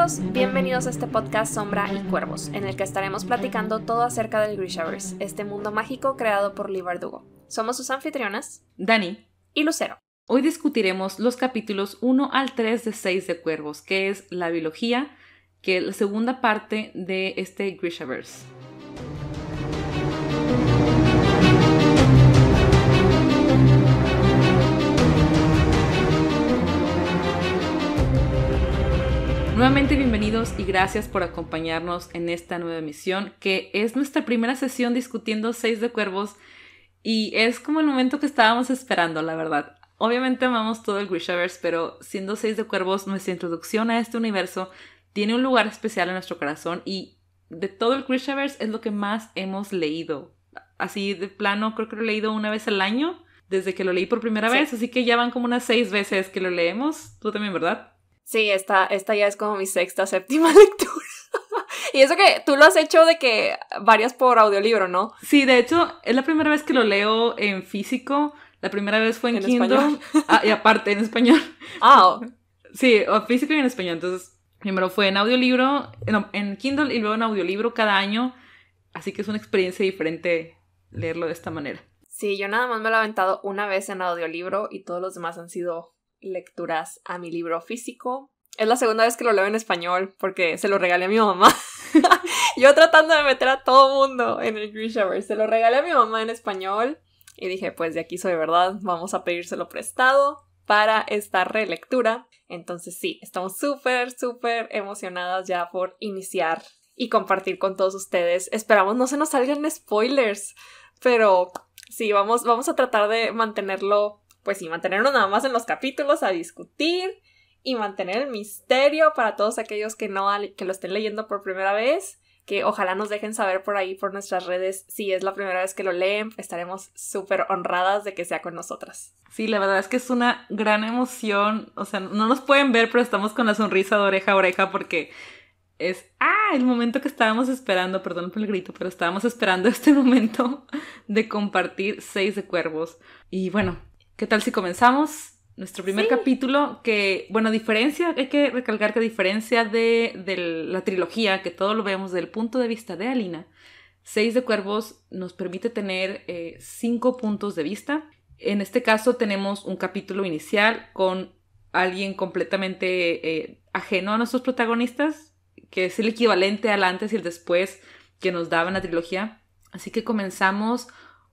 amigos, bienvenidos a este podcast Sombra y Cuervos, en el que estaremos platicando todo acerca del Grishaverse, este mundo mágico creado por Leigh Bardugo. Somos sus anfitrionas, Dani y Lucero. Hoy discutiremos los capítulos 1 al 3 de Seis de Cuervos, que es la biología, que es la segunda parte de este Grishaverse. Nuevamente bienvenidos y gracias por acompañarnos en esta nueva emisión, que es nuestra primera sesión discutiendo Seis de Cuervos y es como el momento que estábamos esperando, la verdad. Obviamente amamos todo el Grishaverse, pero siendo Seis de Cuervos, nuestra introducción a este universo tiene un lugar especial en nuestro corazón y de todo el Grishaverse es lo que más hemos leído. Así de plano, creo que lo he leído una vez al año, desde que lo leí por primera vez, así que ya van como unas 6 veces que lo leemos. Tú también, ¿verdad? Sí, esta ya es como mi séptima lectura. Y eso que tú lo has hecho de que varias por audiolibro, ¿no? Sí, de hecho, es la primera vez que lo leo en físico. La primera vez fue en Kindle. Ah, y aparte, en español. Ah. Oh. Sí, físico y en español. Entonces, primero fue en audiolibro, en Kindle y luego en audiolibro cada año. Así que es una experiencia diferente leerlo de esta manera. Sí, yo nada más me lo he aventado una vez en audiolibro y todos los demás han sido lecturas a mi libro físico. Es la segunda vez que lo leo en español porque se lo regalé a mi mamá. Yo tratando de meter a todo mundo en el Grishaverse. Se lo regalé a mi mamá en español y dije, pues de aquí soy, ¿verdad? Vamos a pedírselo prestado para esta relectura. Entonces sí, estamos súper emocionadas ya por iniciar y compartir con todos ustedes. Esperamos no se nos salgan spoilers, pero sí, vamos a tratar de mantenerlo. Pues sí, mantenernos nada más en los capítulos a discutir y mantener el misterio para todos aquellos que lo estén leyendo por primera vez, que ojalá nos dejen saber por ahí, por nuestras redes, si es la primera vez que lo leen. Estaremos súper honradas de que sea con nosotras. Sí, la verdad es que es una gran emoción. O sea, no nos pueden ver, pero estamos con la sonrisa de oreja a oreja porque es el momento que estábamos esperando, perdón por el grito, pero estábamos esperando este momento de compartir Seis de Cuervos. Y bueno, ¿qué tal si comenzamos nuestro primer capítulo? Que, bueno, hay que recalcar que a diferencia de la trilogía, que todo lo vemos desde el punto de vista de Alina, Seis de Cuervos nos permite tener 5 puntos de vista. En este caso tenemos un capítulo inicial con alguien completamente ajeno a nuestros protagonistas, que es el equivalente al antes y el después que nos daban la trilogía. Así que comenzamos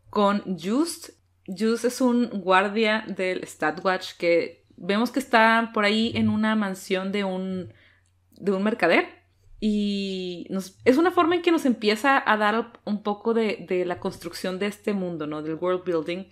con Just. Just es un guardia del Stadwatch que vemos que está por ahí en una mansión de un mercader y es una forma en que nos empieza a dar un poco de la construcción de este mundo, ¿no? Del world building.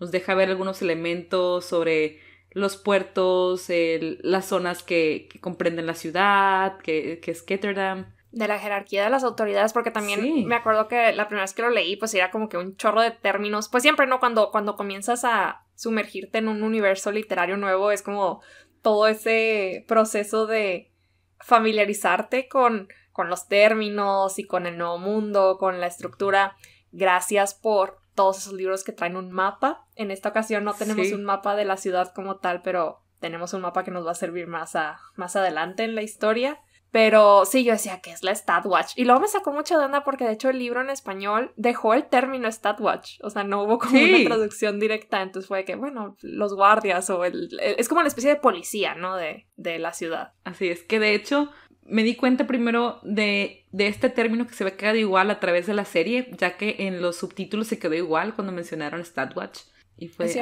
Nos deja ver algunos elementos sobre los puertos, las zonas que comprenden la ciudad, que es Ketterdam. De la jerarquía de las autoridades, porque también me acuerdo que la primera vez que lo leí, pues era como que un chorro de términos. Pues siempre, ¿no? Cuando comienzas a sumergirte en un universo literario nuevo, es como todo ese proceso de familiarizarte con los términos y con el nuevo mundo, con la estructura. Gracias por todos esos libros que traen un mapa. En esta ocasión no tenemos un mapa de la ciudad como tal, pero tenemos un mapa que nos va a servir más adelante en la historia. Pero sí, yo decía que es la Stadwatch. Y luego me sacó mucha de onda porque de hecho el libro en español dejó el término Stadwatch. O sea, no hubo como una traducción directa. Entonces fue que, bueno, los guardias o es como una especie de policía, ¿no? De la ciudad. Así es que de hecho me di cuenta primero de este término que se ve quedado igual a través de la serie, ya que en los subtítulos se quedó igual cuando mencionaron Stadwatch. Y fue,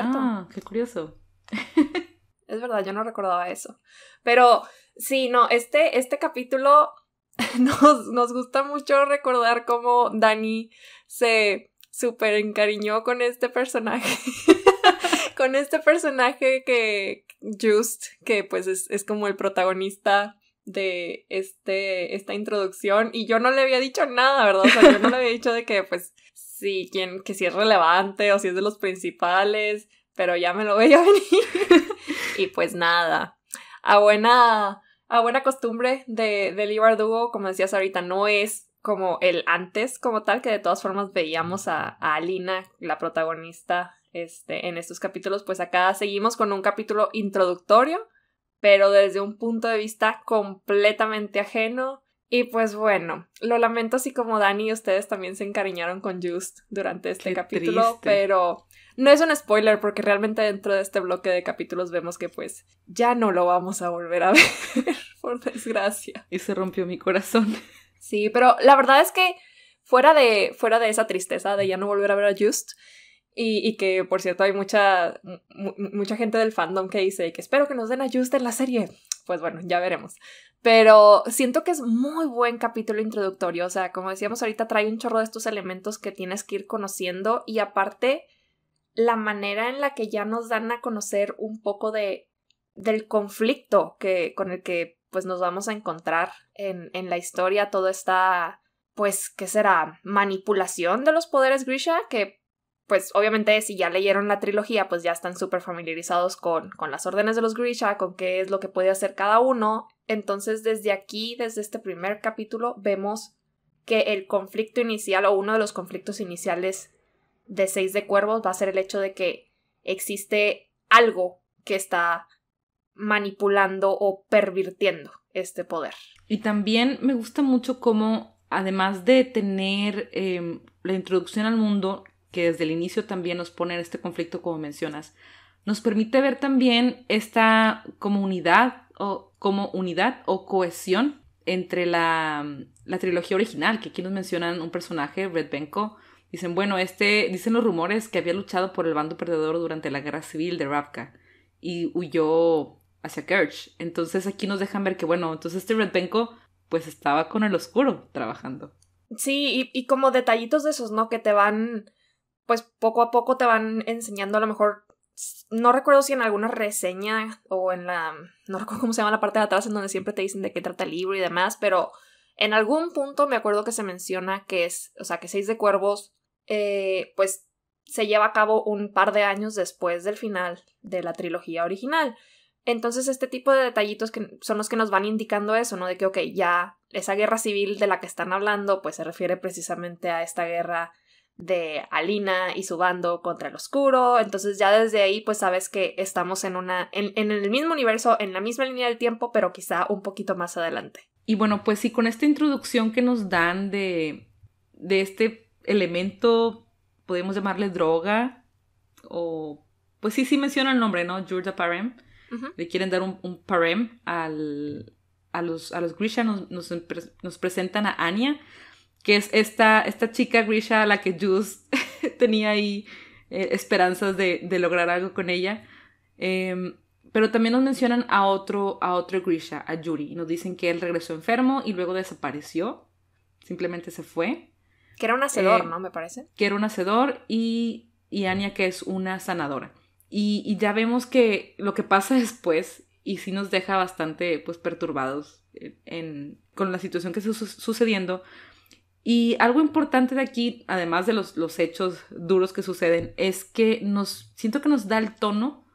qué curioso. Es verdad, yo no recordaba eso. Pero sí, no, este capítulo nos gusta mucho recordar cómo Dani se súper encariñó con este personaje. Con este personaje que Just, que pues es como el protagonista de esta introducción. Y yo no le había dicho nada, ¿verdad? O sea, yo no le había dicho de que pues sí, que sí es relevante o si es de los principales, pero ya me lo veía venir. Y pues nada, a buena costumbre de Leigh Bardugo, como decías ahorita, no es como el antes como tal, que de todas formas veíamos a Alina, la protagonista, en estos capítulos. Pues acá seguimos con un capítulo introductorio, pero desde un punto de vista completamente ajeno. Y pues bueno, lo lamento así como Dani y ustedes también se encariñaron con Just durante este capítulo. Triste. Pero no es un spoiler porque realmente dentro de este bloque de capítulos vemos que pues ya no lo vamos a volver a ver, por desgracia. Y se rompió mi corazón. Sí, pero la verdad es que fuera de esa tristeza de ya no volver a ver a Just... Y que, por cierto, hay mucha gente del fandom que dice que espero que nos den a Just en la serie. Pues bueno, ya veremos. Pero siento que es muy buen capítulo introductorio. O sea, como decíamos ahorita, trae un chorro de estos elementos que tienes que ir conociendo. Y aparte, la manera en la que ya nos dan a conocer un poco del conflicto con el que pues nos vamos a encontrar en la historia. Todo esta, pues, ¿qué será? Manipulación de los poderes Grisha, que... Pues obviamente si ya leyeron la trilogía, pues ya están súper familiarizados con las órdenes de los Grisha, con qué es lo que puede hacer cada uno. Entonces desde aquí, desde este primer capítulo, vemos que el conflicto inicial o uno de los conflictos iniciales de Seis de Cuervos va a ser el hecho de que existe algo que está manipulando o pervirtiendo este poder. Y también me gusta mucho cómo, además de tener la introducción al mundo... que desde el inicio también nos pone en este conflicto, como mencionas, nos permite ver también esta comunidad o como unidad o cohesión entre la trilogía original, que aquí nos mencionan un personaje, Red Benko. Dicen, bueno, dicen los rumores que había luchado por el bando perdedor durante la guerra civil de Ravka y huyó hacia Kerch. Entonces aquí nos dejan ver que, bueno, entonces este Red Benko pues estaba con el oscuro trabajando. Sí, y como detallitos de esos, ¿no? Que te van... pues poco a poco te van enseñando, a lo mejor, no recuerdo si en alguna reseña o en la, no recuerdo cómo se llama la parte de atrás en donde siempre te dicen de qué trata el libro y demás, pero en algún punto me acuerdo que se menciona que es, o sea, que Seis de Cuervos, pues se lleva a cabo un par de años después del final de la trilogía original. Entonces este tipo de detallitos que son los que nos van indicando eso, ¿no? De que, ok, ya esa guerra civil de la que están hablando, pues se refiere precisamente a esta guerra de Alina y su bando contra el oscuro. Entonces ya desde ahí pues sabes que estamos en el mismo universo, en la misma línea del tiempo, pero quizá un poquito más adelante. Y bueno, pues sí, con esta introducción que nos dan de este elemento, podemos llamarle droga, o pues sí menciona el nombre, ¿no? Jurda Parem. Uh-huh. Le quieren dar un Parem a los Grisha. Nos presentan a Anya, que es esta chica Grisha a la que Just tenía ahí esperanzas de lograr algo con ella. Pero también nos mencionan a otro Grisha, a Yuri. Y nos dicen que él regresó enfermo y luego desapareció. Simplemente se fue. Que era un hacedor, ¿no? Me parece. Que era un hacedor y Anya, que es una sanadora. Y ya vemos que lo que pasa después... Y sí nos deja bastante pues perturbados con la situación que está sucediendo... Y algo importante de aquí, además de los hechos duros que suceden, es que siento que nos da el tono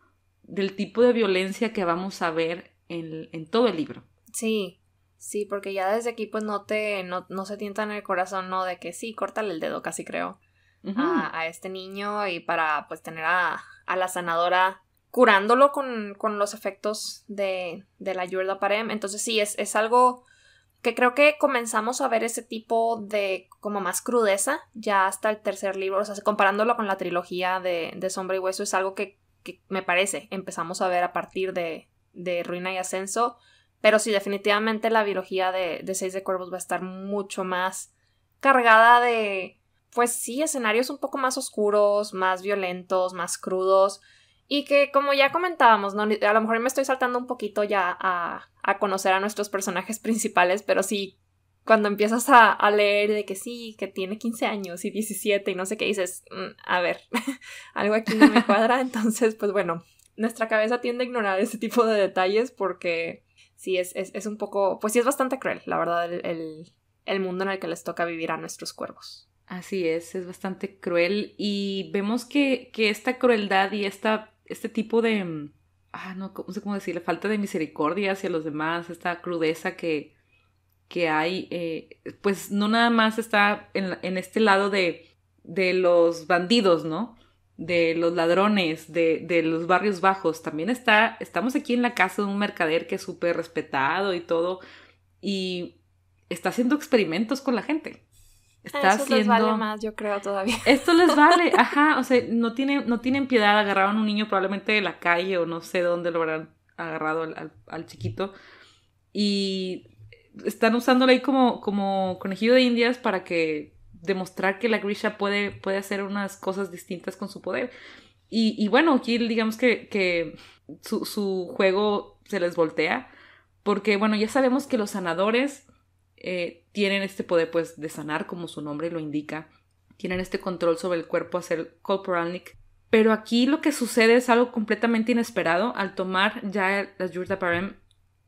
del tipo de violencia que vamos a ver en todo el libro. Sí, porque ya desde aquí pues no se tienta en el corazón, ¿no? De que sí, córtale el dedo, casi creo, uh-huh, a este niño, y para pues tener a la sanadora curándolo con los efectos de la Jurda Parem. Entonces sí, es algo... que creo que comenzamos a ver ese tipo de como más crudeza ya hasta el tercer libro. O sea, comparándolo con la trilogía de Sombra y Hueso, es algo que me parece empezamos a ver a partir de Ruina y Ascenso. Pero sí, definitivamente la biología de Seis de Cuervos va a estar mucho más cargada de, pues sí, escenarios un poco más oscuros, más violentos, más crudos. Y que, como ya comentábamos, ¿no? A lo mejor me estoy saltando un poquito ya a conocer a nuestros personajes principales, pero sí, cuando empiezas a leer de que sí, que tiene 15 años y 17 y no sé qué, dices, a ver, algo aquí no me cuadra. Entonces, pues bueno, nuestra cabeza tiende a ignorar ese tipo de detalles porque sí, es un poco, pues sí es bastante cruel, la verdad, el mundo en el que les toca vivir a nuestros cuervos. Así es bastante cruel, y vemos que esta crueldad y este tipo de... no sé cómo decirle, falta de misericordia hacia los demás, esta crudeza que hay, pues no nada más está en este lado de los bandidos, ¿no? de los ladrones, de los barrios bajos. También estamos aquí en la casa de un mercader que es súper respetado y todo. Y está haciendo experimentos con la gente. Eso les vale más, yo creo, todavía. Esto les vale, ajá. O sea, no tienen piedad. Agarraron un niño probablemente de la calle o no sé dónde lo habrán agarrado al chiquito. Y están usándolo ahí como conejillo de indias para que demostrar que la Grisha puede hacer unas cosas distintas con su poder. Y bueno, aquí digamos que su juego se les voltea. Porque, bueno, ya sabemos que los sanadores tienen este poder, pues, de sanar, como su nombre lo indica. Tienen este control sobre el cuerpo, hacer corporalnik. Pero aquí lo que sucede es algo completamente inesperado. Al tomar ya las Jurda Parem,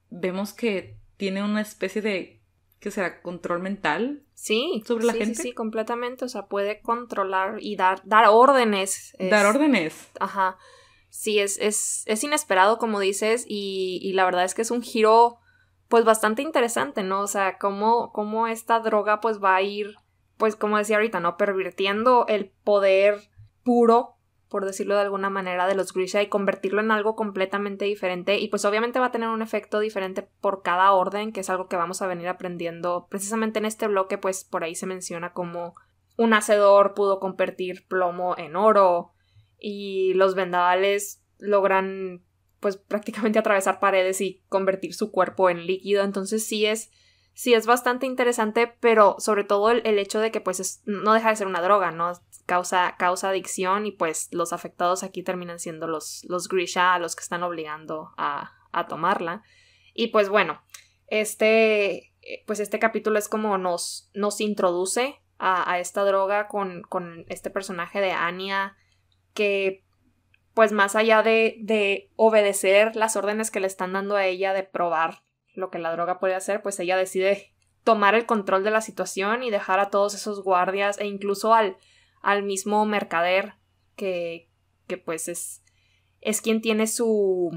vemos que tiene una especie de, ¿qué será?, control mental. Sí, sobre la gente. Sí, completamente. O sea, puede controlar y dar órdenes. Dar órdenes. Ajá. Sí, es inesperado, como dices, y la verdad es que es un giro, pues, bastante interesante, ¿no? O sea, cómo esta droga, pues, va a ir, pues, como decía ahorita, ¿no?, pervirtiendo el poder puro, por decirlo de alguna manera, de los Grisha, y convertirlo en algo completamente diferente. Y, pues, obviamente va a tener un efecto diferente por cada orden, que es algo que vamos a venir aprendiendo precisamente en este bloque. Pues, por ahí se menciona cómo un hacedor pudo convertir plomo en oro, y los vendavales logran, pues, prácticamente atravesar paredes y convertir su cuerpo en líquido. Entonces sí es bastante interesante, pero sobre todo el hecho de que, pues, no deja de ser una droga, ¿no? Causa adicción, y pues los afectados aquí terminan siendo los Grisha, a los que están obligando a tomarla. Y pues bueno, este capítulo es como nos introduce a esta droga con este personaje de Anya, que, pues, más allá de obedecer las órdenes que le están dando a ella de probar lo que la droga puede hacer, pues ella decide tomar el control de la situación y dejar a todos esos guardias, e incluso al mismo mercader que pues es quien tiene su...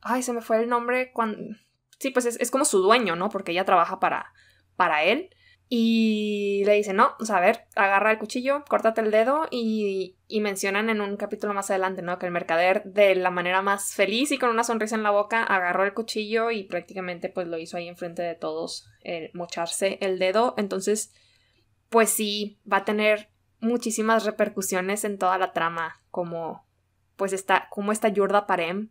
Ay, se me fue el nombre cuando... Sí, pues es como su dueño, ¿no? Porque ella trabaja para él. Y le dice, no, o sea, a ver, agarra el cuchillo, córtate el dedo, y mencionan en un capítulo más adelante, ¿no?, que el mercader, de la manera más feliz y con una sonrisa en la boca, agarró el cuchillo y prácticamente, pues, lo hizo ahí enfrente de todos, mocharse el dedo. Entonces, pues sí, va a tener muchísimas repercusiones en toda la trama, como, pues, como esta Jurda Parem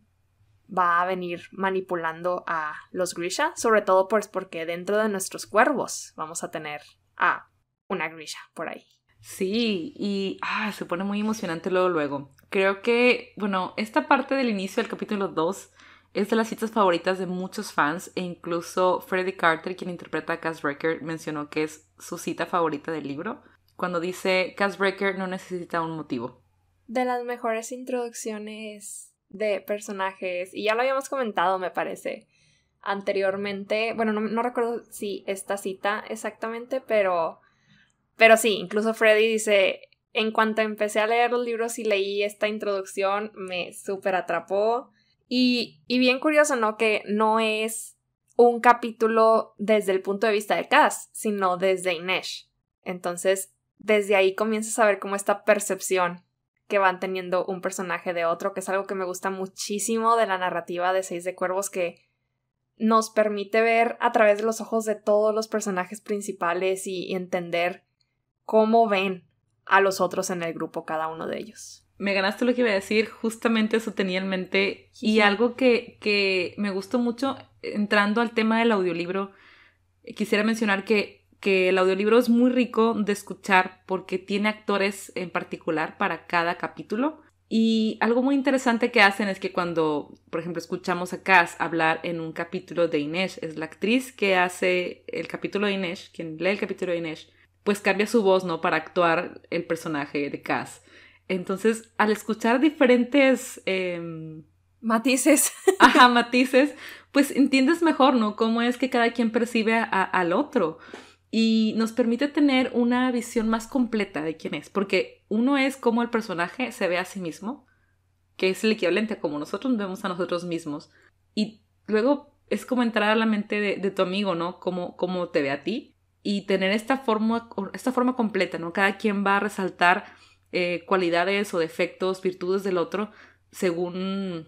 va a venir manipulando a los Grisha, sobre todo, pues, porque dentro de nuestros cuervos vamos a tener a una Grisha por ahí. Sí, y se pone muy emocionante luego. Creo que, bueno, esta parte del inicio del capítulo 2 es de las citas favoritas de muchos fans, e incluso Freddie Carter, quien interpreta a Kaz Brekker, mencionó que es su cita favorita del libro, cuando dice, Kaz Brekker no necesita un motivo. De las mejores introducciones de personajes, y ya lo habíamos comentado, me parece, anteriormente. Bueno, no recuerdo si esta cita exactamente, pero sí, incluso Freddy dice, en cuanto empecé a leer los libros y leí esta introducción, me súper atrapó. Y bien curioso, ¿no?, que no es un capítulo desde el punto de vista de Kaz, sino desde Inej. Entonces, desde ahí comienzas a ver cómo esta percepción que van teniendo un personaje de otro, que es algo que me gusta muchísimo de la narrativa de Seis de Cuervos, que nos permite ver a través de los ojos de todos los personajes principales y entender cómo ven a los otros en el grupo, cada uno de ellos. Me ganaste lo que iba a decir, justamente eso tenía en mente. Y algo que me gustó mucho, entrando al tema del audiolibro, quisiera mencionar que el audiolibro es muy rico de escuchar porque tiene actores en particular para cada capítulo. Y algo muy interesante que hacen es que cuando, por ejemplo, escuchamos a Kaz hablar en un capítulo de Inej, es la actriz que hace el capítulo de Inej, quien lee el capítulo de Inej, pues cambia su voz, ¿no?, para actuar el personaje de Kaz. Entonces, al escuchar diferentes... matices. Ajá, matices, pues entiendes mejor, ¿no?, cómo es que cada quien percibe al otro. Y nos permite tener una visión más completa de quién es. Porque uno es cómo el personaje se ve a sí mismo, que es el equivalente a cómo nosotros vemos a nosotros mismos. Y luego es como entrar a la mente de tu amigo, ¿no? Cómo te ve a ti. Y tener esta forma completa, ¿no? Cada quien va a resaltar cualidades o defectos, virtudes del otro, según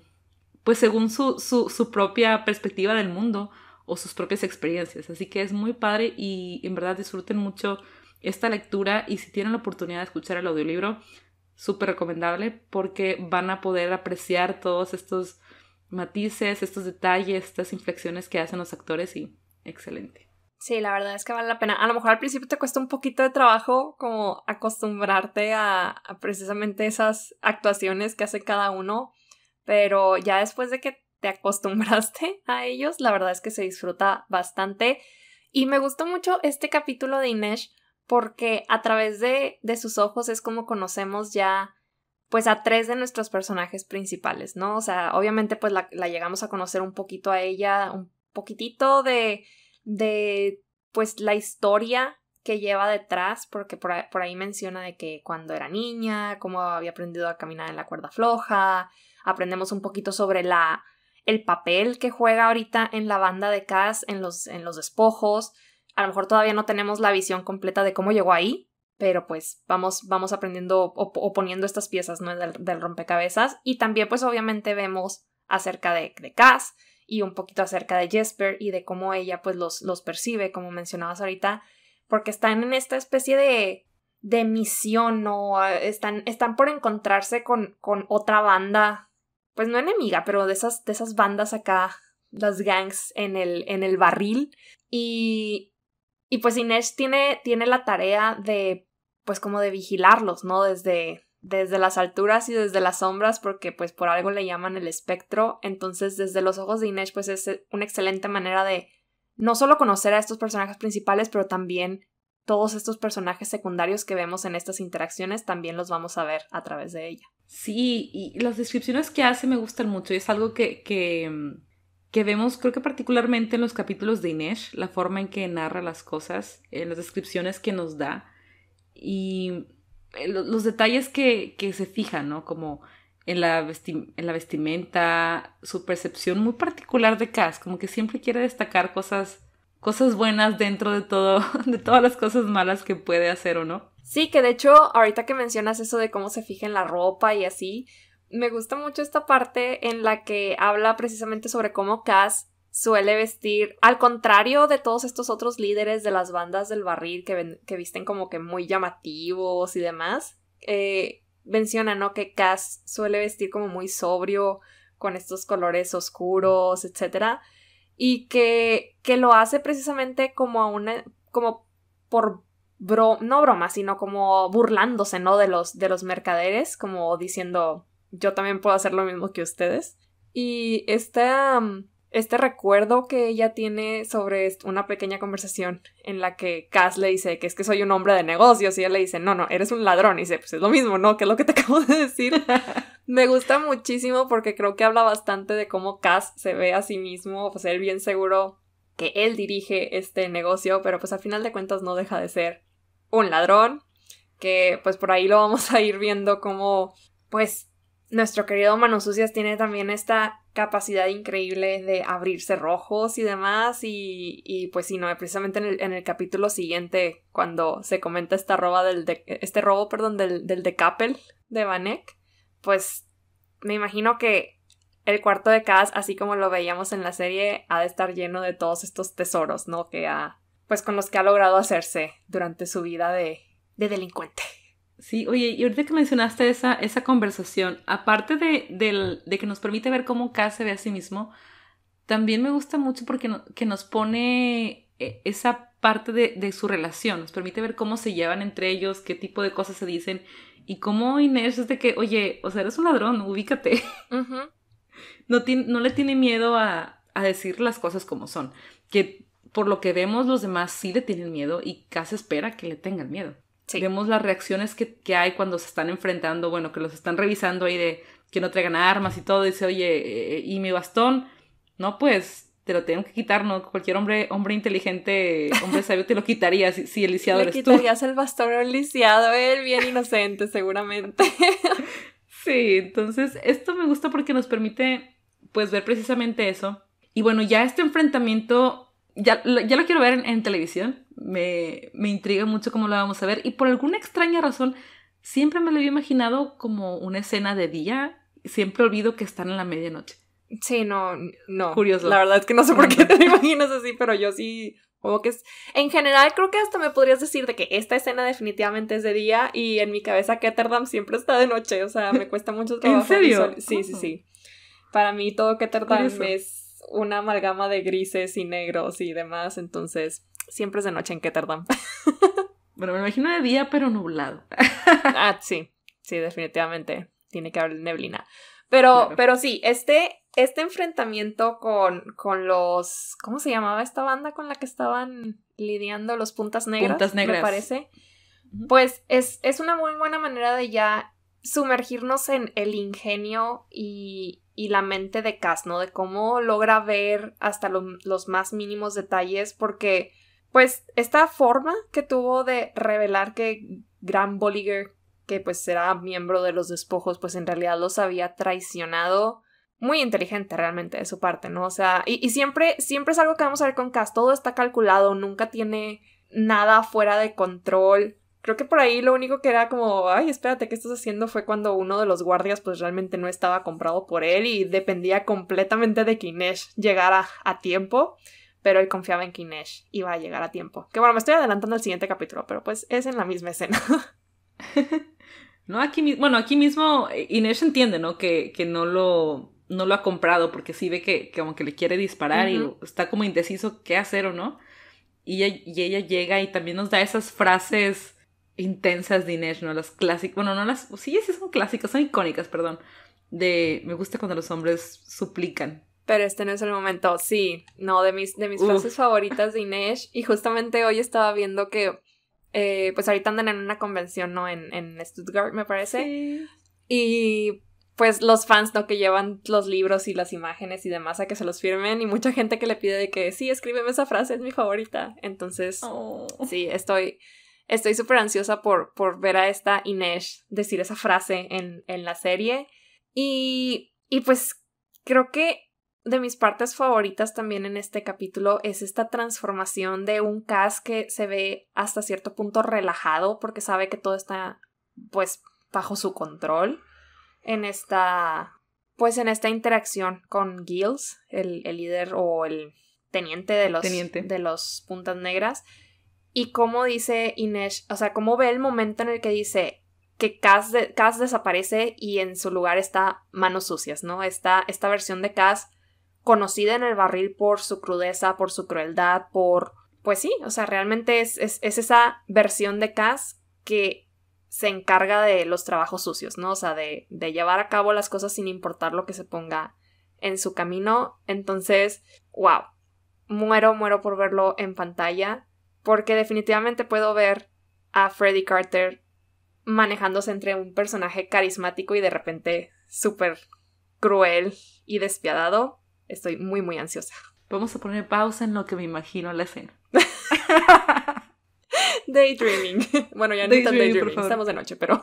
su propia perspectiva del mundo o sus propias experiencias. Así que es muy padre y en verdad disfruten mucho esta lectura, y si tienen la oportunidad de escuchar el audiolibro, súper recomendable, porque van a poder apreciar todos estos matices, estos detalles, estas inflexiones que hacen los actores, y excelente. Sí, la verdad es que vale la pena. A lo mejor al principio te cuesta un poquito de trabajo como acostumbrarte a precisamente esas actuaciones que hace cada uno, pero ya después de que te acostumbraste a ellos, la verdad es que se disfruta bastante. Y me gustó mucho este capítulo de Inej, porque a través de sus ojos es como conocemos ya pues a tres de nuestros personajes principales, ¿no? O sea, obviamente pues la llegamos a conocer un poquito a ella, un poquitito de pues la historia que lleva detrás, porque por ahí menciona de que cuando era niña, cómo había aprendido a caminar en la cuerda floja. Aprendemos un poquito sobre el papel que juega ahorita en la banda de Kaz, en los despojos. A lo mejor todavía no tenemos la visión completa de cómo llegó ahí, pero pues vamos aprendiendo o poniendo estas piezas, ¿no?, del rompecabezas. Y también pues obviamente vemos acerca de Kaz y un poquito acerca de Jesper y de cómo ella pues los percibe, como mencionabas ahorita, porque están en esta especie de misión, o están por encontrarse con otra banda, pues no enemiga, pero de esas bandas acá, las gangs en el barril. Y pues Inej tiene la tarea de, pues como de vigilarlos, ¿no? Desde las alturas y desde las sombras, porque pues por algo le llaman el espectro. Entonces desde los ojos de Inej pues es una excelente manera de no solo conocer a estos personajes principales, pero también todos estos personajes secundarios que vemos en estas interacciones también los vamos a ver a través de ella. Sí, y las descripciones que hace me gustan mucho, y es algo que vemos, creo que particularmente en los capítulos de Inej, la forma en que narra las cosas, las descripciones que nos da y los detalles que se fijan, ¿no? Como en la vestimenta, su percepción muy particular de Kaz, como que siempre quiere destacar cosas buenas dentro de todo, de todas las cosas malas que puede hacer o no. Sí, que de hecho, ahorita que mencionas eso de cómo se fija en la ropa y así, me gusta mucho esta parte en la que habla precisamente sobre cómo Kaz suele vestir, al contrario de todos estos otros líderes de las bandas del barril que visten como que muy llamativos y demás. Menciona, ¿no?, que Kaz suele vestir como muy sobrio, con estos colores oscuros, etc. Y que lo hace precisamente no broma, sino como burlándose, ¿no?, de los mercaderes, como diciendo: yo también puedo hacer lo mismo que ustedes. Y este recuerdo que ella tiene sobre una pequeña conversación en la que Kaz le dice que es que soy un hombre de negocios, y ella le dice: no, eres un ladrón. Y dice: pues es lo mismo, ¿no? ¿Qué es lo que te acabo de decir? Me gusta muchísimo porque creo que habla bastante de cómo Kaz se ve a sí mismo, pues él bien seguro que él dirige este negocio, pero pues al final de cuentas no deja de ser un ladrón, que pues por ahí lo vamos a ir viendo como pues nuestro querido Manos Sucias tiene también esta capacidad increíble de abrir cerrojos y demás, y pues sí, no, precisamente en el capítulo siguiente, cuando se comenta este robo del decapel de Van Eck, pues me imagino que el cuarto de Kaz, así como lo veíamos en la serie, ha de estar lleno de todos estos tesoros, ¿no?, pues con los que ha logrado hacerse durante su vida de delincuente. Sí, oye, y ahorita que mencionaste esa conversación, aparte de que nos permite ver cómo Kaz se ve a sí mismo, también me gusta mucho porque que nos pone esa parte de su relación, nos permite ver cómo se llevan entre ellos, qué tipo de cosas se dicen, y cómo Inej es de que, oye, o sea, eres un ladrón, ubícate. Uh-huh. No le tiene miedo a decir las cosas como son, que por lo que vemos los demás sí le tienen miedo, y Kaz espera que le tengan miedo. Sí. Vemos las reacciones que hay cuando se están enfrentando, bueno, que los están revisando ahí de que no traigan armas y todo. Dice: oye, ¿y mi bastón? No, pues te lo tengo que quitar, ¿no? Cualquier hombre inteligente, hombre sabio te lo quitaría si el lisiado eres tú. Le quitarías el bastón al lisiado, él bien inocente seguramente. Sí, entonces esto me gusta porque nos permite pues ver precisamente eso. Y bueno, ya este enfrentamiento ya lo quiero ver en televisión. Me intriga mucho cómo lo vamos a ver, y por alguna extraña razón Siempre me lo había imaginado como una escena de día. Siempre olvido que están en la medianoche. Sí, no. Curioso. La verdad es que no sé por qué te lo imaginas así, pero yo sí... Como que es, en general creo que hasta me podrías decir de que esta escena definitivamente es de día y en mi cabeza Ketterdam siempre está de noche, o sea, me cuesta mucho trabajo. ¿En serio? Sí. Para mí todo Ketterdam es una amalgama de grises y negros y demás, entonces siempre es de noche en Ketterdam. Bueno, me imagino de día pero nublado. Sí, definitivamente tiene que haber neblina. Pero sí, este enfrentamiento con los... ¿Cómo se llamaba esta banda con la que estaban lidiando? Los Puntas Negras, me parece. Pues es una muy buena manera de ya sumergirnos en el ingenio y la mente de Kaz, ¿no? De cómo logra ver hasta los más mínimos detalles, porque pues esta forma que tuvo de revelar que Gran Bolliger, que pues era miembro de los Despojos, pues en realidad los había traicionado. Muy inteligente realmente de su parte, ¿no? O sea, y siempre es algo que vamos a ver con Kaz. Todo está calculado, nunca tiene nada fuera de control. Creo que por ahí lo único que era como, ay, espérate, ¿qué estás haciendo? Fue cuando uno de los guardias pues realmente no estaba comprado por él y dependía completamente de que Inej llegara a tiempo, pero él confiaba en que Inej iba a llegar a tiempo. Que bueno, me estoy adelantando al siguiente capítulo, pero pues es en la misma escena. No, aquí mismo Inej entiende, ¿no? Que no lo ha comprado, porque sí ve que como que le quiere disparar y está como indeciso qué hacer o no. Y ella llega y también nos da esas frases intensas de Inej, ¿no? Las clásicas, bueno, no las... Sí son clásicas, son icónicas, perdón. De me gusta cuando los hombres suplican. Pero este no es el momento, sí. No, de mis frases favoritas de Inej. Y justamente hoy estaba viendo que... pues ahorita andan en una convención, ¿no? En Stuttgart, me parece. Sí. Y pues los fans, ¿no? Que llevan los libros y las imágenes y demás a que se los firmen. Y mucha gente que le pide de que, sí, escríbeme esa frase, es mi favorita. Entonces, sí, estoy súper ansiosa por ver a esta Inej decir esa frase en la serie. Y pues creo que de mis partes favoritas también en este capítulo es esta transformación de un Kaz que se ve hasta cierto punto relajado porque sabe que todo está pues bajo su control en esta interacción con Geels, el líder o el teniente de los Puntas Negras, y cómo dice Inej, o sea, cómo ve el momento en el que dice que Kaz desaparece y en su lugar está Manos Sucias, ¿no? Esta versión de Kaz conocida en el barril por su crudeza, por su crueldad, por... Pues sí, o sea, realmente es esa versión de Kaz que se encarga de los trabajos sucios, ¿no? O sea, de llevar a cabo las cosas sin importar lo que se ponga en su camino. Entonces, wow, muero por verlo en pantalla, porque definitivamente puedo ver a Freddie Carter manejándose entre un personaje carismático y de repente súper cruel y despiadado. Estoy muy ansiosa. Vamos a poner pausa en lo que me imagino la escena. Daydreaming. Bueno, ya no es tan daydreaming. Estamos de noche, pero...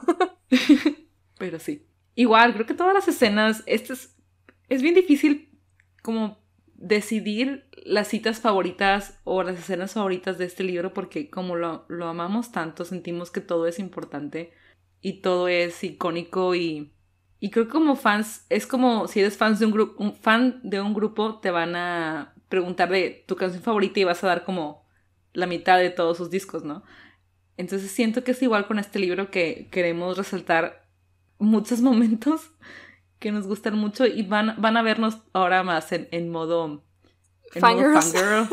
Pero sí. Igual, creo que todas las escenas... Es bien difícil como decidir las citas favoritas o las escenas favoritas de este libro porque como lo amamos tanto, sentimos que todo es importante y todo es icónico y... Y creo que como fans, es como si eres fan de un grupo, te van a preguntar de tu canción favorita y vas a dar como la mitad de todos sus discos, ¿no? Entonces siento que es igual con este libro, que queremos resaltar muchos momentos que nos gustan mucho y van a vernos ahora más en modo... fangirl.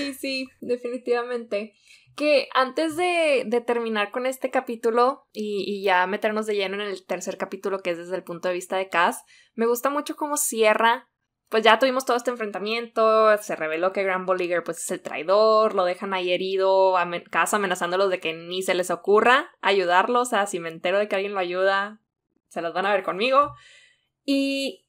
Y sí, definitivamente. Que antes de terminar con este capítulo y ya meternos de lleno en el tercer capítulo, que es desde el punto de vista de Kaz, me gusta mucho cómo cierra. Pues ya tuvimos todo este enfrentamiento, se reveló que Gran Bolliger pues es el traidor, lo dejan ahí herido, Kaz amenazándolos de que ni se les ocurra ayudarlos, o sea, si me entero de que alguien lo ayuda, se las van a ver conmigo. Y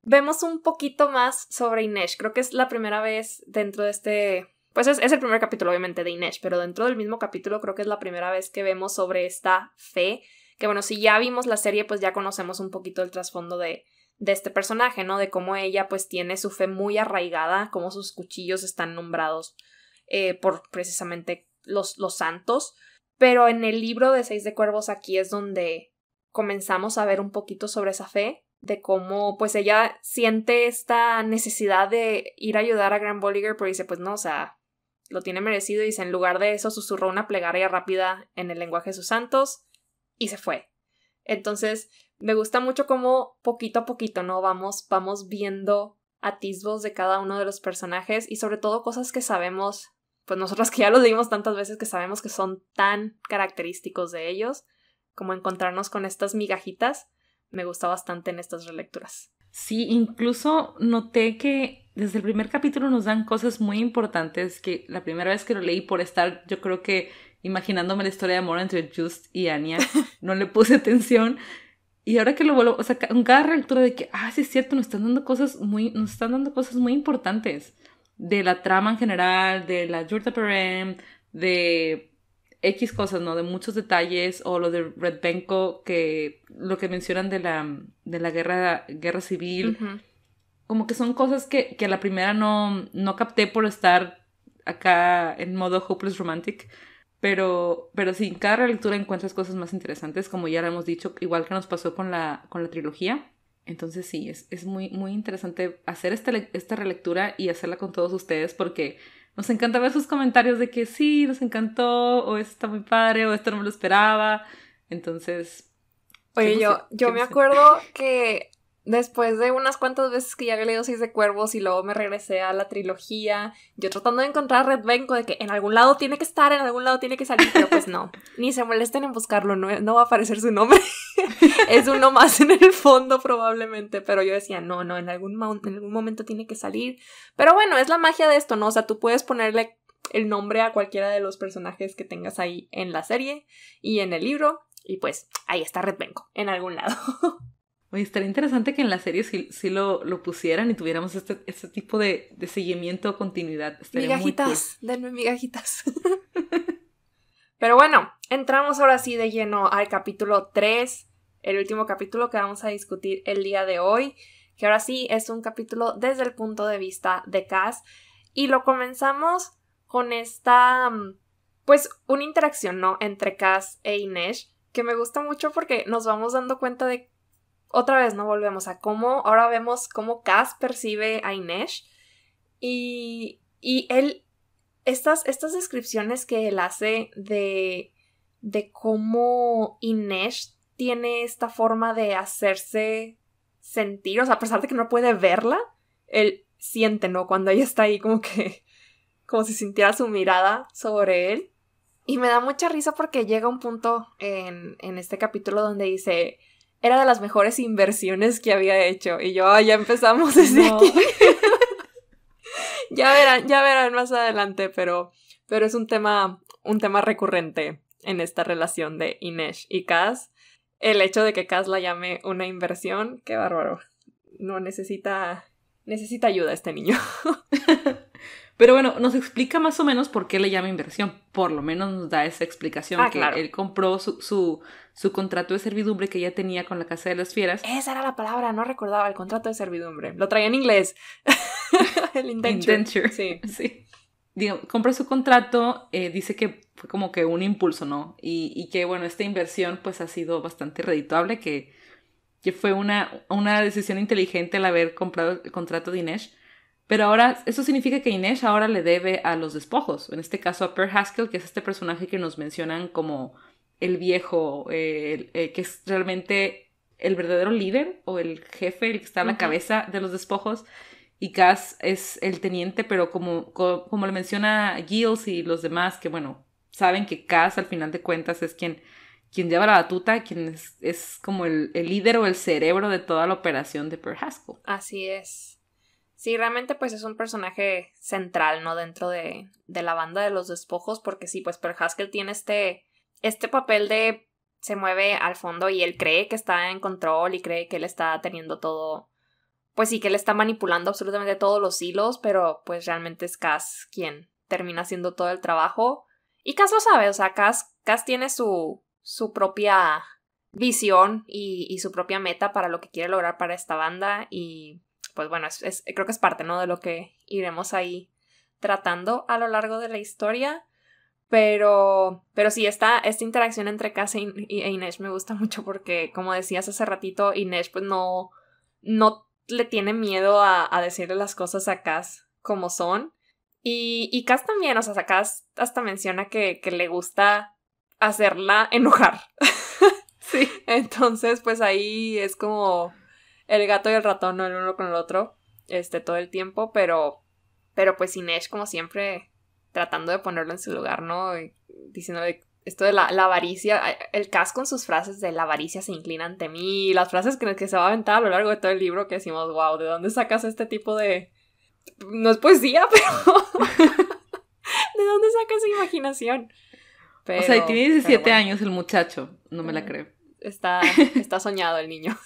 vemos un poquito más sobre Inej, creo que es la primera vez dentro de este... Pues es el primer capítulo, obviamente, de Inej, pero dentro del mismo capítulo creo que es la primera vez que vemos sobre esta fe, que bueno, si ya vimos la serie, pues ya conocemos un poquito el trasfondo de este personaje, ¿no? De cómo ella, pues, tiene su fe muy arraigada, cómo sus cuchillos están nombrados por, precisamente, los santos, Pero en el libro de Seis de Cuervos aquí es donde comenzamos a ver un poquito sobre esa fe, de cómo pues ella siente esta necesidad de ir a ayudar a Gran Bolliger, pero dice pues no, o sea, lo tiene merecido, y dice, en lugar de eso susurró una plegaria rápida en el lenguaje de sus santos y se fue. Entonces me gusta mucho cómo poquito a poquito, ¿no? Vamos viendo atisbos de cada uno de los personajes y sobre todo cosas que sabemos, pues nosotras que ya los leímos tantas veces, que sabemos que son tan característicos de ellos, como encontrarnos con estas migajitas. Me gusta bastante en estas relecturas. Sí, incluso noté que desde el primer capítulo nos dan cosas muy importantes que la primera vez que lo leí, por estar, yo creo que imaginándome la historia de amor entre Just y Anya, no le puse atención. Y ahora que lo vuelvo, o sea, en cada relectura de que, sí es cierto, nos están dando cosas muy importantes. De la trama en general, de la Jurda Parem, de X cosas, ¿no? De muchos detalles, o lo de Red Benko, que lo que mencionan de la guerra civil. Uh-huh. Como que son cosas que a la primera no capté por estar acá en modo hopeless romantic. Pero sí, en cada relectura encuentras cosas más interesantes, como ya lo hemos dicho, igual que nos pasó con la trilogía. Entonces sí, es muy, muy interesante hacer esta relectura y hacerla con todos ustedes, porque nos encanta ver sus comentarios de que sí, nos encantó, o esto está muy padre, o esto no me lo esperaba. Entonces... Oye, yo me acuerdo que después de unas cuantas veces que ya había leído Seis de Cuervos y luego me regresé a la trilogía, yo tratando de encontrar a Red Benko, de que en algún lado tiene que estar, en algún lado tiene que salir, pero pues no. Ni se molesten en buscarlo, no va a aparecer su nombre. Es uno más en el fondo probablemente, pero yo decía, no, en algún momento tiene que salir. Pero bueno, es la magia de esto, ¿no? O sea, tú puedes ponerle el nombre a cualquiera de los personajes que tengas ahí en la serie y en el libro, y pues ahí está Red Benko, en algún lado. Oye, estaría interesante que en la serie sí lo pusieran y tuviéramos este tipo de seguimiento o continuidad. Estaría migajitas, muy cool. Denme migajitas. Pero bueno, entramos ahora sí de lleno al capítulo 3, el último capítulo que vamos a discutir el día de hoy, que ahora sí es un capítulo desde el punto de vista de Kaz, y lo comenzamos con esta, pues, una interacción, ¿no?, entre Kaz e Inej, que me gusta mucho porque nos vamos dando cuenta de, otra vez, ¿no?, volvemos a cómo, ahora vemos cómo Kaz percibe a Inej, y él... Estas descripciones que él hace de cómo Inej tiene esta forma de hacerse sentir, o sea, a pesar de que no puede verla, él siente, ¿no? Cuando ella está ahí como si sintiera su mirada sobre él. Y me da mucha risa porque llega un punto en este capítulo donde dice, era de las mejores inversiones que había hecho. Y yo, ya empezamos desde aquí. Ya verán más adelante, pero es un tema recurrente en esta relación de Inej y Kaz. El hecho de que Kaz la llame una inversión, qué bárbaro. No necesita ayuda este niño. Pero bueno, nos explica más o menos por qué le llama inversión. Por lo menos nos da esa explicación, que claro. Él compró su contrato de servidumbre que ella tenía con la Casa de las Fieras. Esa era la palabra, no recordaba, el contrato de servidumbre. Lo traía en inglés. El indenture. Sí. Digo, compra su contrato, dice que fue como que un impulso, ¿no? Y que, bueno, esta inversión pues ha sido bastante redituable, que fue una decisión inteligente el haber comprado el contrato de Inej. Pero ahora, eso significa que Inej ahora le debe a los despojos, en este caso a Per Haskell, que es este personaje que nos mencionan como el viejo, que es realmente el verdadero líder o el jefe, el que está a la uh-huh. cabeza de los despojos. Y Kaz es el teniente, pero como le menciona Geels y los demás, que bueno, saben que Kaz al final de cuentas es quien lleva la batuta, quien es como el líder o el cerebro de toda la operación de Per Haskell. Así es. Sí, realmente pues es un personaje central, ¿no?, dentro de la banda de los despojos, porque sí, pues Per Haskell tiene este papel de se mueve al fondo y él cree que está en control y cree que él está teniendo todo... Pues sí, que él está manipulando absolutamente todos los hilos, pero pues realmente es Kaz quien termina haciendo todo el trabajo. Y Kaz lo sabe, o sea, Kaz tiene su propia visión y su propia meta para lo que quiere lograr para esta banda. Y pues bueno, creo que es parte, ¿no?, de lo que iremos ahí tratando a lo largo de la historia. Pero sí, esta interacción entre Kaz e Inej me gusta mucho porque, como decías hace ratito, Inej pues no le tiene miedo a decirle las cosas a Kaz como son. Y Kaz también, o sea, Kaz hasta menciona que le gusta hacerla enojar. Sí. Entonces, pues ahí es como el gato y el ratón, ¿no? El uno con el otro, todo el tiempo, pero pues Inej, como siempre, tratando de ponerlo en su lugar, ¿no? Y diciéndole esto de la avaricia, el Kaz con sus frases de la avaricia se inclina ante mí, y las frases que se va a aventar a lo largo de todo el libro, que decimos, wow, ¿de dónde sacas este tipo de...? No es poesía, pero... ¿De dónde sacas esa imaginación? Pero, o sea, y tiene 17 bueno. años el muchacho, no me la creo. Está soñado el niño.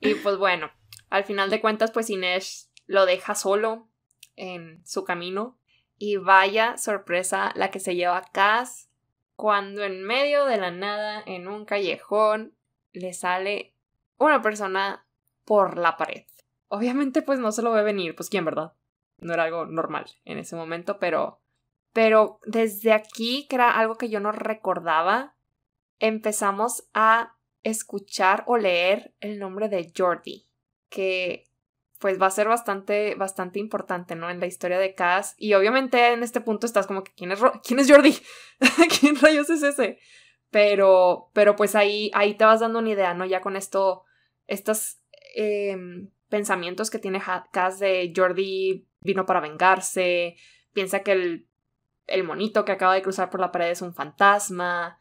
Y pues bueno, al final de cuentas, pues Inej lo deja solo en su camino. Y vaya sorpresa la que se lleva Kaz cuando en medio de la nada, en un callejón, le sale una persona por la pared. Obviamente, pues no se lo ve venir, pues quién, ¿verdad? No era algo normal en ese momento, pero desde aquí, que era algo que yo no recordaba, empezamos a escuchar o leer el nombre de Jordi, que pues va a ser bastante importante, ¿no? En la historia de Kaz. Y obviamente en este punto estás como que ¿quién es Jordi? ¿Quién rayos es ese? Pero pues ahí te vas dando una idea, ¿no? Ya con estos pensamientos que tiene Kaz de Jordi vino para vengarse, piensa que el monito que acaba de cruzar por la pared es un fantasma,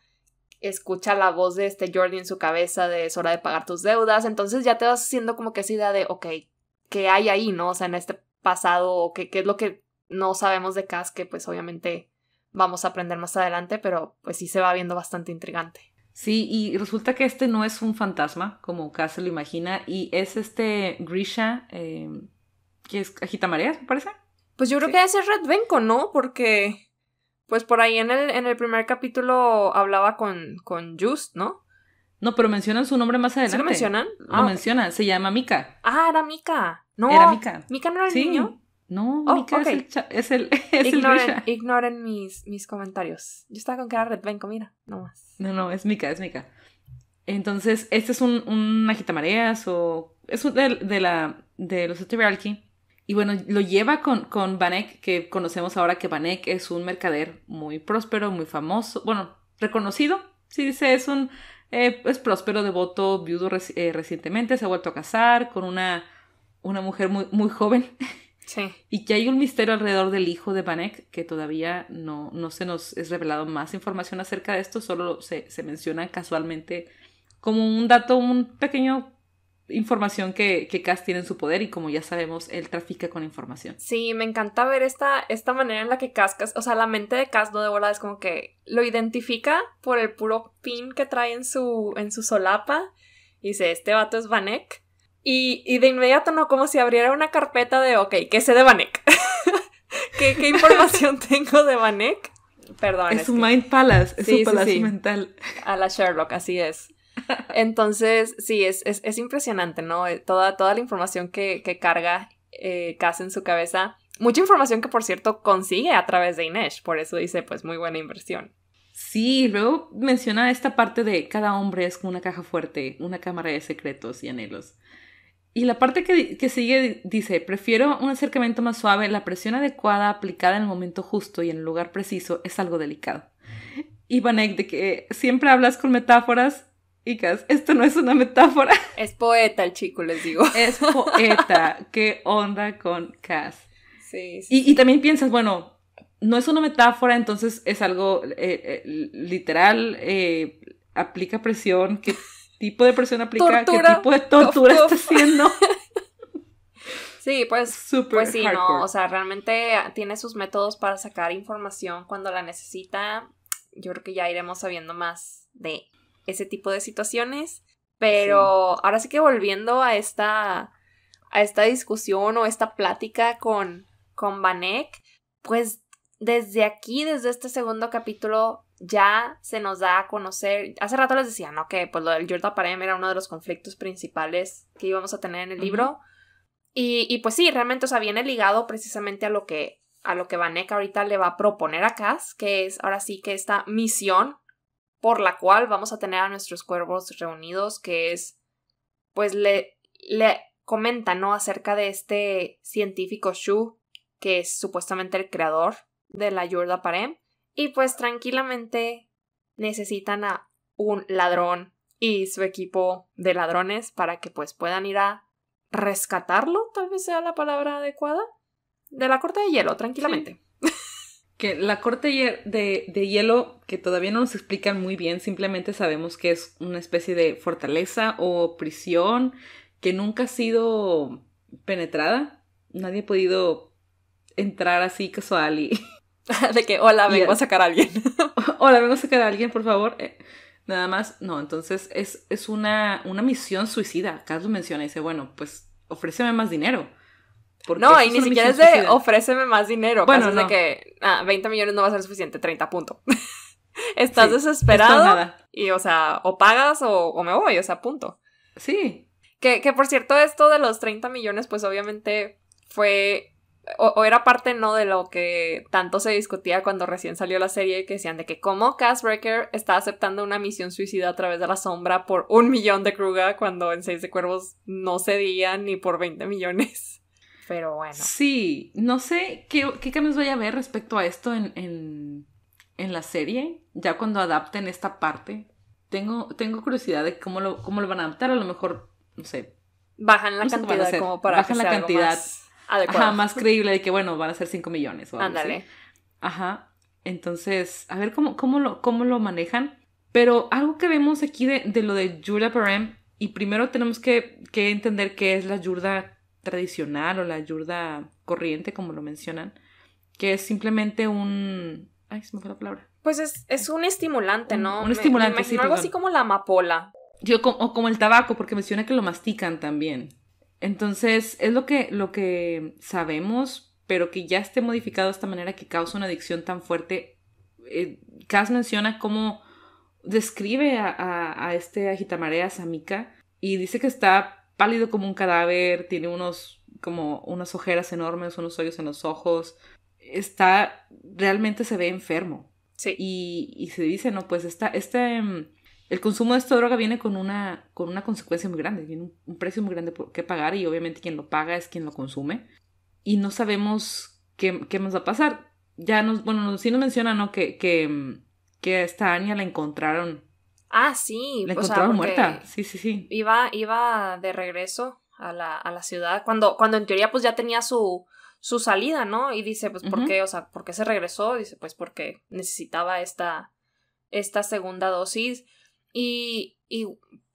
escucha la voz de Jordi en su cabeza de es hora de pagar tus deudas. Entonces ya te vas haciendo como que esa idea de ok, ¿qué hay ahí, no? O sea, en este pasado, ¿qué es lo que no sabemos de Kaz? Que pues obviamente vamos a aprender más adelante, pero pues sí se va viendo bastante intrigante. Sí, y resulta que no es un fantasma, como Kaz se lo imagina, y es Grisha, que es agitamareas, me parece. Pues yo creo que ese es Red Benko, ¿no? Porque... pues por ahí en el primer capítulo hablaba con Just, ¿no? No, pero mencionan su nombre más adelante. ¿Sí lo mencionan? Mencionan, se llama Mika. Ah, era Mika. No, era Mika. ¿Mika no era el niño? No, Mika okay. Ignoren mis comentarios. Yo estaba con que era Red Benko, mira, nomás. No, es Mika. Entonces, este es un agitamareas o... es de los Eterarchy. Y bueno, lo lleva con Van Eck, que conocemos ahora que Van Eck es un mercader muy próspero, muy famoso, bueno, reconocido, sí dice, es próspero, devoto, viudo recientemente, se ha vuelto a casar con una mujer muy, muy joven. Sí. Y que hay un misterio alrededor del hijo de Van Eck, que todavía no se nos es revelado más información acerca de esto, solo se menciona casualmente como un dato, un pequeño... información que Kaz tiene en su poder y como ya sabemos, él trafica con información. Sí, me encanta ver esta manera en la que Kaz, o sea, la mente de Kaz no de bola es como que lo identifica por el puro pin que trae en su solapa y dice, este vato es Van Eck y de inmediato no, como si abriera una carpeta de, ok, ¿qué sé de Van Eck? ¿Qué información tengo de Van Eck? Perdón. Es su mind palace, es su palacio mental. A la Sherlock, así es. Entonces, sí, es impresionante, ¿no? Toda la información que carga Kaz en su cabeza. Mucha información que, por cierto, consigue a través de Inej. Por eso dice, pues, muy buena inversión. Sí, luego menciona esta parte de cada hombre es como una caja fuerte, una cámara de secretos y anhelos. Y la parte que sigue dice, prefiero un acercamiento más suave, la presión adecuada aplicada en el momento justo y en el lugar preciso es algo delicado. Y Van Eck, de que siempre hablas con metáforas, esto no es una metáfora. Es poeta el chico, les digo. Es poeta. ¿Qué onda con Kaz? Sí. Y también piensas, bueno, no es una metáfora, entonces es algo literal, aplica presión. ¿Qué tipo de presión aplica? Tortura. ¿Qué tipo de tortura está haciendo? Sí, pues, sí, hardcore. No, o sea, realmente tiene sus métodos para sacar información cuando la necesita. Yo creo que ya iremos sabiendo más de ese tipo de situaciones, pero sí. Ahora sí que volviendo a esta discusión o esta plática con Van Eck, pues desde aquí, desde este segundo capítulo, ya se nos da a conocer, hace rato les decía, ¿no? Que pues lo del Jurda Parem era uno de los conflictos principales que íbamos a tener en el libro, y pues sí, realmente, o sea, viene ligado precisamente a lo que a lo que Van Eck ahorita le va a proponer a Kaz, que es ahora sí que esta misión por la cual vamos a tener a nuestros cuervos reunidos, que es, pues le comenta, ¿no?, acerca de este científico Shu, que es supuestamente el creador de la Jurda Parem, y pues tranquilamente necesitan a un ladrón y su equipo de ladrones para que pues puedan ir a rescatarlo, tal vez sea la palabra adecuada, de la Corte de Hielo, tranquilamente. Sí. Que la Corte de Hielo, que todavía no nos explican muy bien, simplemente sabemos que es una especie de fortaleza o prisión que nunca ha sido penetrada. Nadie ha podido entrar así casual y... de que, hola, vengo a sacar a alguien. Hola, vengo a sacar a alguien, por favor. Nada más, no, entonces es una misión suicida. Kaz lo menciona y dice, bueno, pues ofréceme más dinero. No, y ni siquiera es de ofréceme más dinero. Bueno, no. De que 20 millones no va a ser suficiente, 30, punto. Estás desesperado nada. Y, o sea, o pagas o me voy, o sea, punto. Sí. Que por cierto, esto de los 30 millones, pues obviamente fue... O era parte, ¿no?, de lo que tanto se discutía cuando recién salió la serie, que decían de que cómo Kaz Brekker está aceptando una misión suicida a través de la sombra por 1 millón de Kruga, cuando en Seis de Cuervos no cedían ni por 20 millones. Pero bueno. Sí, no sé qué cambios vaya a haber respecto a esto en la serie, ya cuando adapten esta parte. Tengo curiosidad de cómo lo van a adaptar, a lo mejor, no sé. Bajan la cantidad como para que sea algo más... Bajan la cantidad... adecuado. Ajá, más creíble de que, bueno, van a ser 5 millones o algo así. Ándale. Ajá, entonces, a ver cómo lo manejan. Pero algo que vemos aquí de lo de Jurda Parem, y primero tenemos que entender qué es la Jurda tradicional o la Jurda corriente, como lo mencionan, que es simplemente un... Ay, se me fue la palabra. Pues es un estimulante, ¿no? Un estimulante, me imagino, sí, algo así como la amapola. O como el tabaco, porque menciona que lo mastican también. Entonces, es lo que sabemos, pero que ya esté modificado de esta manera que causa una adicción tan fuerte. Kaz menciona cómo describe a este agitamareas, a Mika, y dice que está pálido como un cadáver, tiene unas ojeras enormes, unos hoyos en los ojos. Realmente se ve enfermo. Sí. Y se dice, no, pues el consumo de esta droga viene con una consecuencia muy grande, viene un precio muy grande por qué pagar, y obviamente quien lo paga es quien lo consume. Y no sabemos qué nos va a pasar. Ya sí nos mencionan, ¿no?, que a esta Anya la encontraron. Ah, sí. La encontraron muerta. Sí. Iba de regreso a la ciudad cuando en teoría pues ya tenía su salida, ¿no? Y dice, pues, ¿por qué? O sea, ¿por qué se regresó? Dice, pues, porque necesitaba esta segunda dosis. Y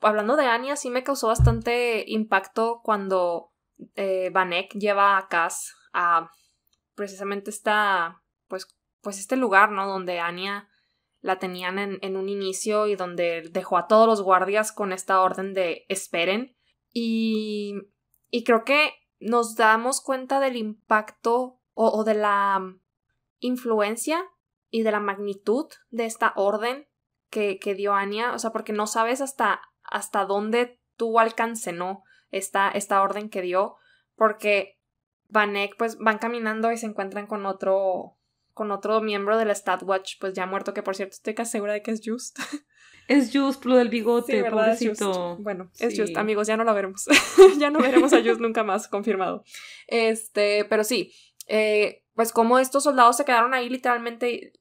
hablando de Anya, sí me causó bastante impacto cuando Van Eck lleva a Kaz a precisamente pues este lugar, ¿no?, donde Anya la tenían en un inicio y donde dejó a todos los guardias con esta orden de esperen. Y creo que nos damos cuenta del impacto o de la influencia y de la magnitud de esta orden que dio Anya, o sea, porque no sabes hasta dónde tuvo alcance, ¿no?, esta orden que dio, porque Van Eck, pues, van caminando y se encuentran con otro miembro del Stadwatch, pues, ya muerto, que por cierto estoy casi segura de que es Just. Es Just, lo del bigote, sí, pobrecito. Just. Bueno, es sí. Just, amigos, ya no la veremos. Ya no veremos a Just nunca más, confirmado. Pero sí, pues, como estos soldados se quedaron ahí literalmente...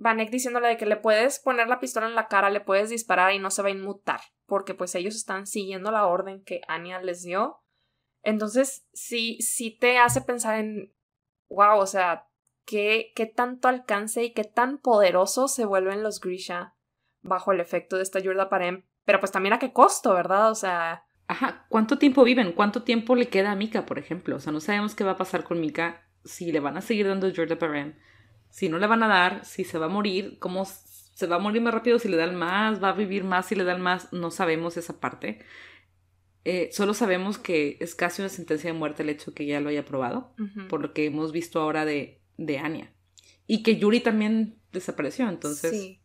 Van Eck diciéndole de que le puedes poner la pistola en la cara, le puedes disparar y no se va a inmutar, porque pues ellos están siguiendo la orden que Anya les dio. Entonces sí te hace pensar en, wow, o sea, qué tanto alcance y qué tan poderosos se vuelven los Grisha bajo el efecto de esta Jurda Parem, pero pues también a qué costo, ¿verdad? O sea... Ajá, ¿cuánto tiempo viven? ¿Cuánto tiempo le queda a Mika, por ejemplo? O sea, no sabemos qué va a pasar con Mika, si le van a seguir dando Jurda Parem, si no le van a dar, si se va a morir, cómo se va a morir más rápido si le dan más, va a vivir más si le dan más, no sabemos esa parte. Solo sabemos que es casi una sentencia de muerte el hecho que ya lo haya probado, por lo que hemos visto ahora de Anya. Y que Yuri también desapareció, entonces... Sí.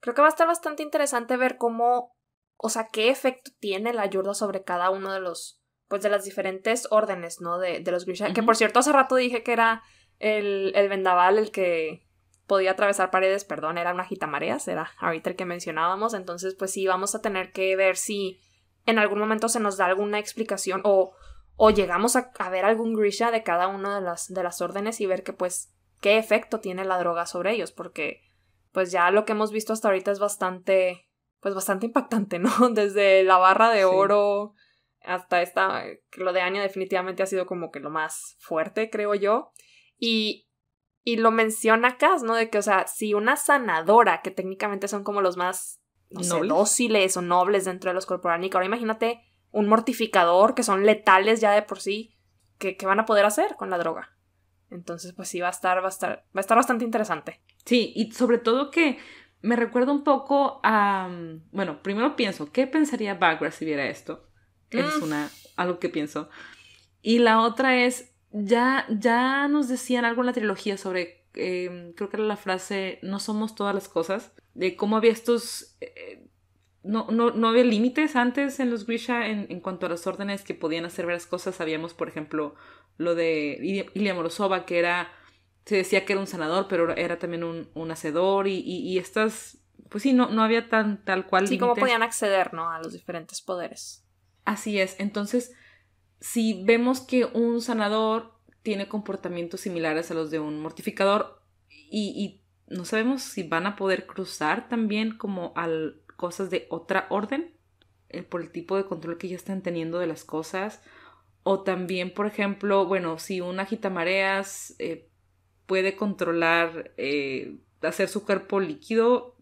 Creo que va a estar bastante interesante ver cómo, o sea, qué efecto tiene la Jurda sobre cada uno de los, pues de las diferentes órdenes, ¿no? De los Grisha. Que por cierto, hace rato dije que era... el vendaval el que podía atravesar paredes, perdón, era una gitamareas, era ahorita el que mencionábamos. Entonces pues sí, vamos a tener que ver si en algún momento se nos da alguna explicación o llegamos a ver algún Grisha de cada una de las órdenes y ver que pues qué efecto tiene la droga sobre ellos, porque pues ya lo que hemos visto hasta ahorita es bastante, pues bastante impactante, ¿no? Desde la barra de oro hasta esta, lo de Anya definitivamente ha sido como que lo más fuerte, creo yo. Y lo menciona Kaz, ¿no? De que, o sea, si una sanadora, que técnicamente son como los más, no sé, dóciles o nobles dentro de los Corporánicos, ahora imagínate un mortificador, que son letales ya de por sí, ¿qué van a poder hacer con la droga? Entonces, pues sí, va a estar bastante interesante. Sí, y sobre todo que me recuerda un poco a... Bueno, primero pienso, ¿qué pensaría Bagra si viera esto? Es algo que pienso. Y la otra es, ya nos decían algo en la trilogía sobre... creo que era la frase, no somos todas las cosas, de cómo había estos... No había límites antes en los Grisha en cuanto a las órdenes que podían hacer varias cosas. Sabíamos, por ejemplo, lo de Ilya Morozova, que era, se decía que era un sanador, pero era también un hacedor. Y estas, pues sí, no había tan tal cual límites. Sí, como podían acceder, ¿no?, a los diferentes poderes. Así es. Entonces, si vemos que un sanador tiene comportamientos similares a los de un mortificador y no sabemos si van a poder cruzar también como al... cosas de otra orden, por el tipo de control que ya están teniendo de las cosas. O también, por ejemplo, bueno, si una gitamareas puede controlar, hacer su cuerpo líquido,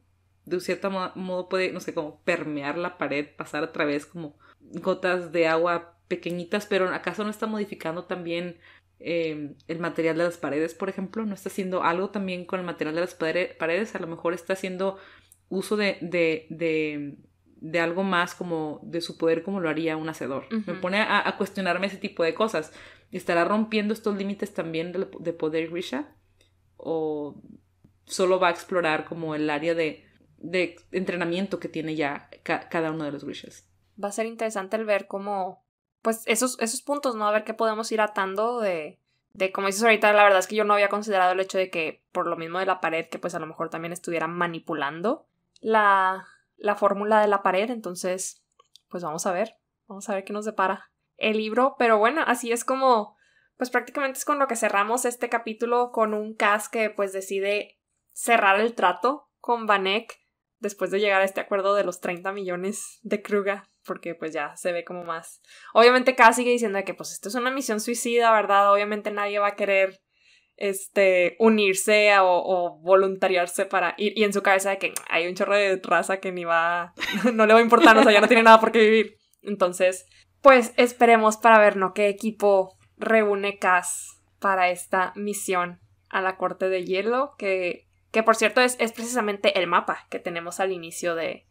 de cierto modo puede, no sé, como permear la pared, pasar a través como gotas de agua pequeñitas, pero ¿acaso no está modificando también el material de las paredes, por ejemplo? ¿No está haciendo algo también con el material de las paredes? A lo mejor está haciendo... uso de algo más como de su poder, como lo haría un hacedor. Uh-huh. Me pone a cuestionarme ese tipo de cosas. ¿Estará rompiendo estos límites también de poder Grisha? ¿O solo va a explorar como el área de entrenamiento que tiene ya cada uno de los Grishas? Va a ser interesante el ver cómo... pues esos puntos, ¿no? A ver qué podemos ir atando de como dices ahorita. La verdad es que yo no había considerado el hecho de que, por lo mismo de la pared, que pues a lo mejor también estuviera manipulando la fórmula de la pared. Entonces, pues vamos a ver qué nos depara el libro. Pero bueno, así es como, pues prácticamente es con lo que cerramos este capítulo, con un Kaz que pues decide cerrar el trato con Van Eck después de llegar a este acuerdo de los 30 millones de Kruga, porque pues ya se ve como más. Obviamente Kaz sigue diciendo que pues esto es una misión suicida, ¿verdad? Obviamente nadie va a querer unirse o voluntariarse para ir, y en su cabeza de que hay un chorro de raza que ni va, no le va a importar, o sea, ya no tiene nada por qué vivir. Entonces, pues esperemos para ver, ¿no?, qué equipo reúne Kaz para esta misión a la Corte de Hielo, que por cierto es precisamente el mapa que tenemos al inicio de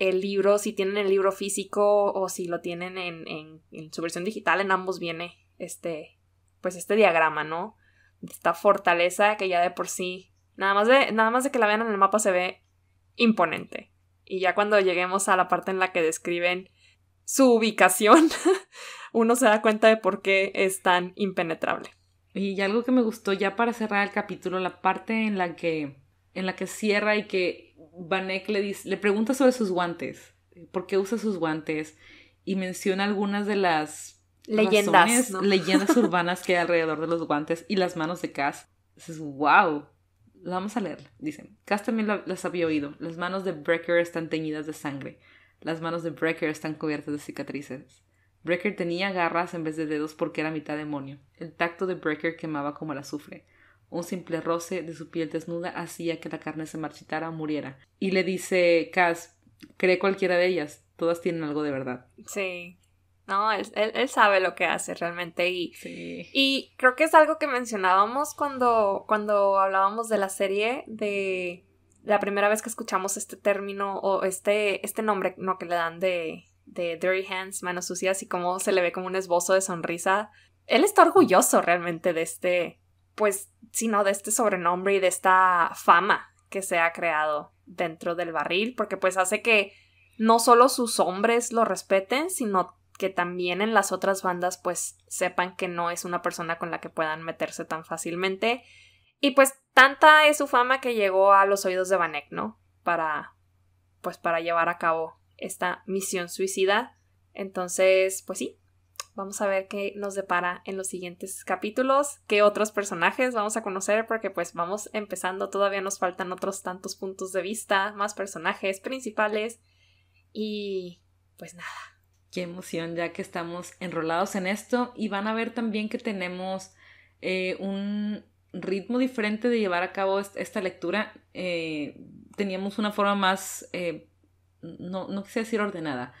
el libro. Si tienen el libro físico o si lo tienen en su versión digital, en ambos viene este diagrama, ¿no?, esta fortaleza que ya de por sí, nada más de que la vean en el mapa, se ve imponente. Y ya cuando lleguemos a la parte en la que describen su ubicación, uno se da cuenta de por qué es tan impenetrable. Y algo que me gustó, ya para cerrar el capítulo, la parte en la que cierra y que Van Eck le pregunta sobre sus guantes, por qué usa sus guantes, y menciona algunas de las leyendas, ¿no?, leyendas urbanas que hay alrededor de los guantes y las manos de Kaz. Dices, wow, la vamos a leer. Dicen, Kaz también las había oído. Las manos de Brekker están teñidas de sangre. Las manos de Brekker están cubiertas de cicatrices. Brekker tenía garras en vez de dedos porque era mitad demonio. El tacto de Brekker quemaba como el azufre. Un simple roce de su piel desnuda hacía que la carne se marchitara o muriera. Y le dice Kaz, cree cualquiera de ellas, todas tienen algo de verdad. Sí. No, él sabe lo que hace realmente. Y creo que es algo que mencionábamos cuando hablábamos de la serie, de la primera vez que escuchamos este término o este nombre, ¿no?, que le dan de Dirty Hands, manos sucias, y cómo se le ve como un esbozo de sonrisa. Él está orgulloso realmente de este, pues, sí, no, de este sobrenombre y de esta fama que se ha creado dentro del barril, porque pues hace que no solo sus hombres lo respeten, sino que también en las otras bandas pues sepan que no es una persona con la que puedan meterse tan fácilmente. Y pues tanta es su fama que llegó a los oídos de Van Eck, ¿no? Para llevar a cabo esta misión suicida. Entonces, pues sí, vamos a ver qué nos depara en los siguientes capítulos, qué otros personajes vamos a conocer, porque pues vamos empezando, todavía nos faltan otros tantos puntos de vista, más personajes principales y pues nada. Qué emoción ya que estamos enrolados en esto, y van a ver también que tenemos un ritmo diferente de llevar a cabo esta lectura. Teníamos una forma más, no quise decir ordenada.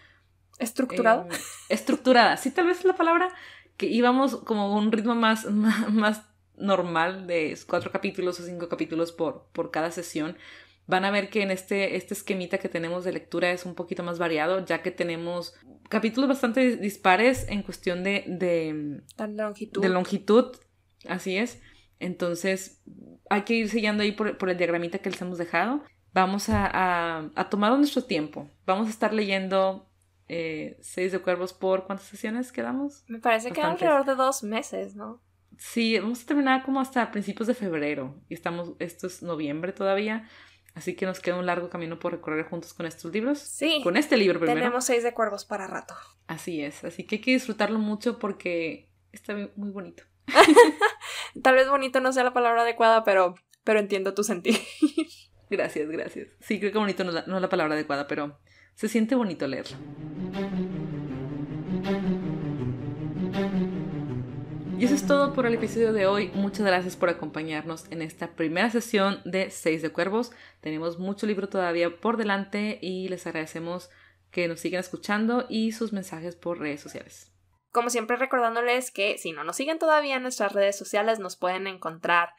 ¿Estructurada? Estructurada, sí, tal vez es la palabra, que íbamos como a un ritmo más normal de 4 capítulos o 5 capítulos por cada sesión. Van a ver que en este esquemita que tenemos de lectura es un poquito más variado, ya que tenemos capítulos bastante dispares en cuestión de longitud. Así es. Entonces, hay que ir siguiendo ahí por el diagramita que les hemos dejado. Vamos a tomar nuestro tiempo. Vamos a estar leyendo Seis de Cuervos por ¿cuántas sesiones quedamos? Me parece que alrededor de 2 meses, ¿no? Sí, vamos a terminar como hasta principios de febrero. Y esto es noviembre todavía. Así que nos queda un largo camino por recorrer juntos con estos libros. Sí. Con este libro primero. Tenemos 6 de Cuervos para rato. Así es. Así que hay que disfrutarlo mucho porque está muy bonito. Tal vez bonito no sea la palabra adecuada, pero entiendo tu sentido. Gracias. Sí, creo que bonito no es la palabra adecuada, pero se siente bonito leerlo. Y eso es todo por el episodio de hoy. Muchas gracias por acompañarnos en esta primera sesión de 6 de Cuervos. Tenemos mucho libro todavía por delante y les agradecemos que nos sigan escuchando y sus mensajes por redes sociales. Como siempre, recordándoles que si no nos siguen todavía en nuestras redes sociales, nos pueden encontrar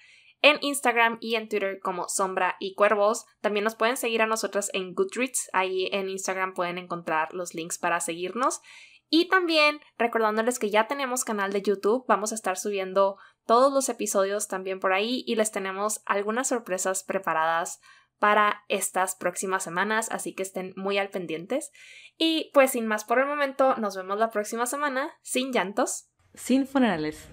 en Instagram y en Twitter como Sombra y Cuervos. También nos pueden seguir a nosotras en Goodreads. Ahí en Instagram pueden encontrar los links para seguirnos. Y también recordándoles que ya tenemos canal de YouTube. Vamos a estar subiendo todos los episodios también por ahí y les tenemos algunas sorpresas preparadas para estas próximas semanas, así que estén muy al pendientes. Y pues sin más por el momento, nos vemos la próxima semana, sin llantos, sin funerales.